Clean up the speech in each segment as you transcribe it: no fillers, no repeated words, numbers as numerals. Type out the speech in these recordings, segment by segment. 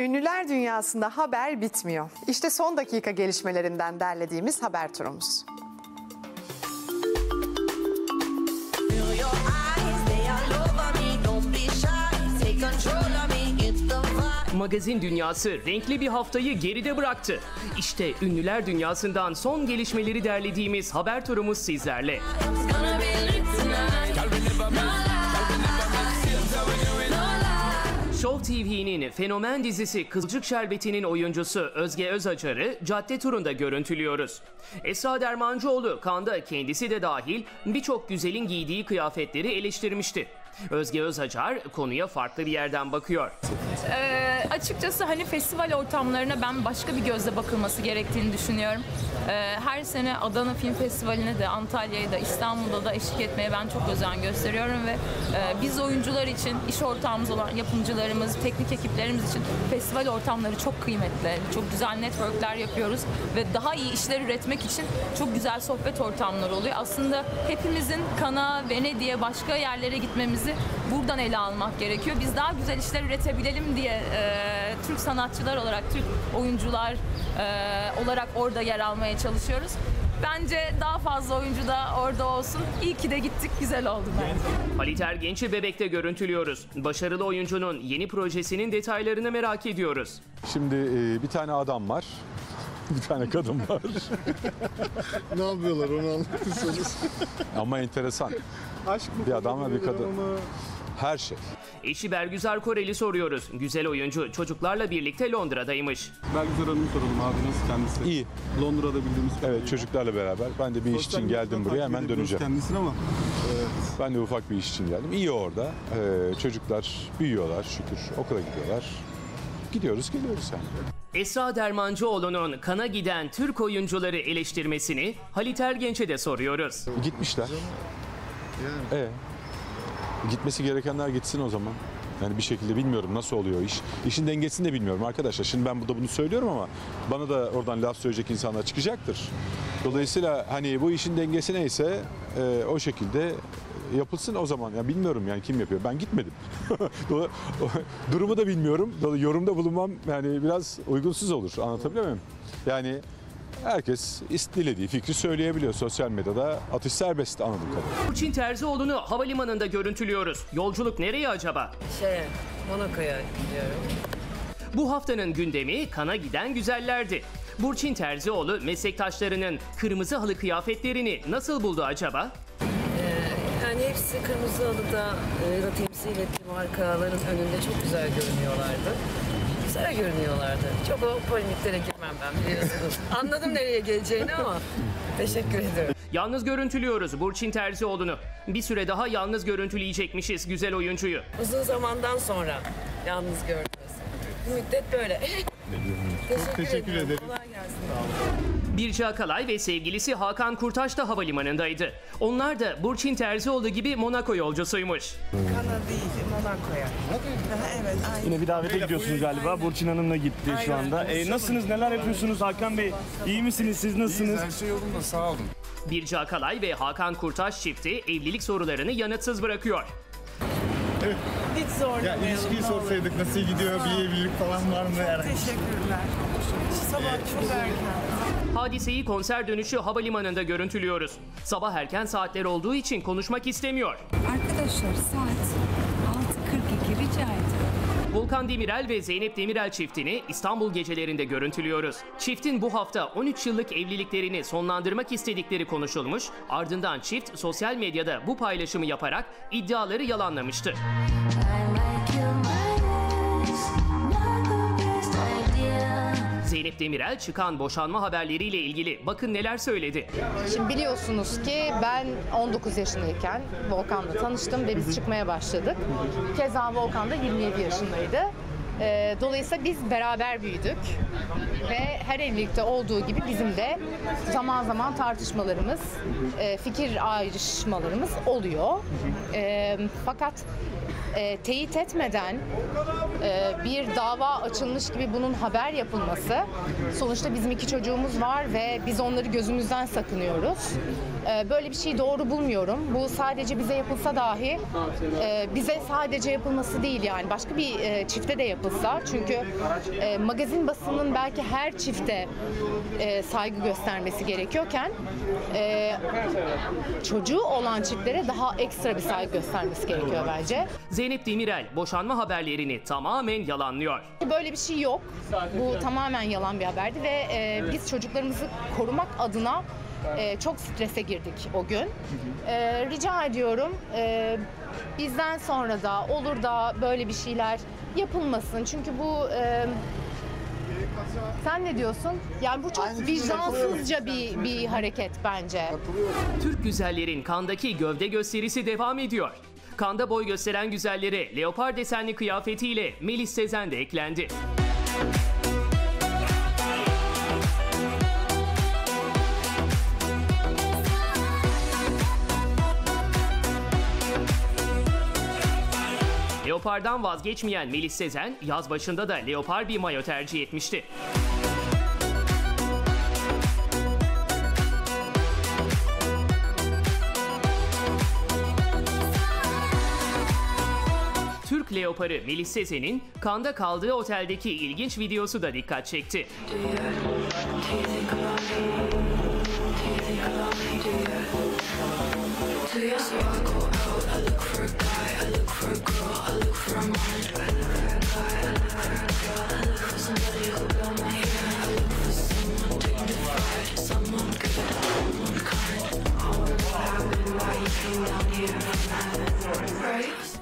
Ünlüler dünyasında haber bitmiyor. İşte son dakika gelişmelerinden derlediğimiz haber turumuz. Magazin dünyası renkli bir haftayı geride bıraktı. İşte ünlüler dünyasından son gelişmeleri derlediğimiz haber turumuz sizlerle. Show TV'nin fenomen dizisi Kızılcık Şerbeti'nin oyuncusu Özge Özacar'ı cadde turunda görüntülüyoruz. Esra Dermancıoğlu kanda kendisi de dahil birçok güzelin giydiği kıyafetleri eleştirmişti. Özge Özacar konuya farklı bir yerden bakıyor. Açıkçası hani festival ortamlarına ben başka bir gözle bakılması gerektiğini düşünüyorum. Her sene Adana Film Festivali'ne de, Antalya'ya da, İstanbul'da da eşlik etmeye ben çok özen gösteriyorum ve biz oyuncular için, iş ortağımız olan yapımcılarımız, teknik ekiplerimiz için festival ortamları çok kıymetli. Çok güzel networkler yapıyoruz ve daha iyi işler üretmek için çok güzel sohbet ortamları oluyor. Aslında hepimizin Kana, Venedik'e, başka yerlere gitmemizi buradan ele almak gerekiyor. Biz daha güzel işler üretebilelim diye Türk sanatçılar olarak, Türk oyuncular olarak orada yer almaya çalışıyoruz. Bence daha fazla oyuncu da orada olsun. İyi ki de gittik, güzel oldu bence. Halit Ergenç'i Bebek'te görüntülüyoruz. Başarılı oyuncunun yeni projesinin detaylarını merak ediyoruz. Şimdi bir tane adam var, bir tane kadın var. Ne yapıyorlar onu anlatırsanız. Ama enteresan. Aşk mı? Bir adam ve bir kadın. Ona... Her şey. Eşi Bergüzar Koreli soruyoruz. Güzel oyuncu çocuklarla birlikte Londra'daymış. Bergüzar Hanım'ı soralım abi, nasıl kendisi? İyi. Londra'da bildiğimiz kadarıyla. Evet, çocuklarla beraber. Ben de bir iş için geldim buraya, hemen döneceğim. Kendisini ama. Evet. Ben de ufak bir iş için geldim. İyi orada. Çocuklar büyüyorlar şükür. Okula gidiyorlar. Gidiyoruz geliyoruz yani. Esra Dermancıoğlu'nun Kana giden Türk oyuncuları eleştirmesini Halit Ergenç'e de soruyoruz. Gitmişler. Yani. Gitmesi gerekenler gitsin o zaman. Yani bir şekilde bilmiyorum nasıl oluyor iş. İşin dengesini de bilmiyorum arkadaşlar. Şimdi ben burada bunu söylüyorum ama bana da oradan laf söyleyecek insanlar çıkacaktır. Dolayısıyla hani bu işin dengesi neyse o şekilde yapılsın o zaman. Ya bilmiyorum yani kim yapıyor. Ben gitmedim. Durumu da bilmiyorum. Yorumda bulunmam yani biraz uygunsuz olur. Anlatabiliyor muyum? Yani herkes dilediği fikri söyleyebiliyor. Sosyal medyada atış serbest anladığım kadarıyla. Burçin Terzioğlu'nu havalimanında görüntülüyoruz. Yolculuk nereye acaba? Monako'ya gidiyorum. Bu haftanın gündemi Kana giden güzellerdi. Burçin Terzioğlu meslektaşlarının kırmızı halı kıyafetlerini nasıl buldu acaba? Yani hepsi kırmızı halıda ya da temsil ettiği markaların önünde çok güzel görünüyorlardı. Güzel görünüyorlardı. Çok o polemiklere girmem ben biliyorsunuz. Anladım nereye geleceğini ama teşekkür ederim. Yalnız görüntülüyoruz Burçin Terzioğlu'nu. Bir süre daha yalnız görüntüleyecekmişiz güzel oyuncuyu. Uzun zamandan sonra yalnız gördünüz. Bu müddet böyle. Teşekkür ederim. Kolay gelsin. Birce Akalay ve sevgilisi Hakan Kurtaş da havalimanındaydı. Onlar da Burçin Terzioğlu gibi Monako yolcusuymuş. Kana değil, Monako'ya. Evet, aynen. Yine bir davete gidiyorsunuz galiba. Aynen. Burçin Hanım'la gitti aynen. Şu anda. Nasılsınız, neler yapıyorsunuz Hakan Bey? İyi misiniz, siz nasılsınız? Her şey yolunda, sağ olun. Birce Akalay ve Hakan Kurtaş çifti evlilik sorularını yanıtsız bırakıyor. Evet. Hiç zorlamayalım. Ya ilişkiyi sorsaydık nasıl gidiyor, bir evlilik falan var mı? Çok teşekkürler. Sabah çok erken. Hadise'yi konser dönüşü havalimanında görüntülüyoruz. Sabah erken saatler olduğu için konuşmak istemiyor. Arkadaşlar saat 6:42 rica ediyorum. Volkan Demirel ve Zeynep Demirel çiftini İstanbul gecelerinde görüntülüyoruz. Çiftin bu hafta 13 yıllık evliliklerini sonlandırmak istedikleri konuşulmuş, ardından çift sosyal medyada bu paylaşımı yaparak iddiaları yalanlamıştı. Zeynep Demirel çıkan boşanma haberleriyle ilgili bakın neler söyledi. Şimdi biliyorsunuz ki ben 19 yaşındayken Volkan'la tanıştım ve biz çıkmaya başladık. Keza Volkan da 27 yaşındaydı. Dolayısıyla biz beraber büyüdük ve her evlilikte olduğu gibi bizim de zaman zaman tartışmalarımız, fikir ayrışmalarımız oluyor. Fakat teyit etmeden bir dava açılmış gibi bunun haber yapılması, sonuçta bizim iki çocuğumuz var ve biz onları gözümüzden sakınıyoruz. Böyle bir şeyi doğru bulmuyorum. Bu sadece bize yapılsa dahi, bize sadece yapılması değil yani başka bir çifte de yapılsa kızlar. Çünkü magazin basının belki her çifte saygı göstermesi gerekiyorken çocuğu olan çiftlere daha ekstra bir saygı göstermesi gerekiyor bence. Zeynep Demirel boşanma haberlerini tamamen yalanlıyor. Böyle bir şey yok. Bu tamamen yalan bir haberdi ve biz çocuklarımızı korumak adına çok strese girdik o gün. Rica ediyorum bizden sonra da olur da böyle bir şeyler yapılmasın. Çünkü bu sen ne diyorsun? Yani bu çok vicdansızca bir hareket bence. Türk güzellerin Cannes'daki gövde gösterisi devam ediyor. Cannes'da boy gösteren güzellere leopar desenli kıyafetiyle Melis Sezen de eklendi. Leopardan vazgeçmeyen Melis Sezen, yaz başında da leopar bir mayo tercih etmişti. Türk leoparı Melis Sezen'in Cannes'da kaldığı oteldeki ilginç videosu da dikkat çekti.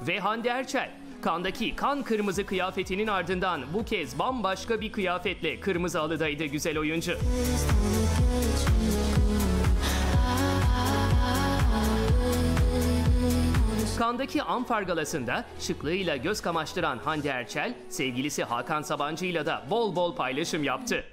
Ve Hande Erçel, Cannes'daki kan kırmızı kıyafetinin ardından bu kez bambaşka bir kıyafetle kırmızı halıdaydı güzel oyuncu. Cannes'daki Amfar Galası'nda şıklığıyla göz kamaştıran Hande Erçel, sevgilisi Hakan Sabancı'yla da bol bol paylaşım yaptı.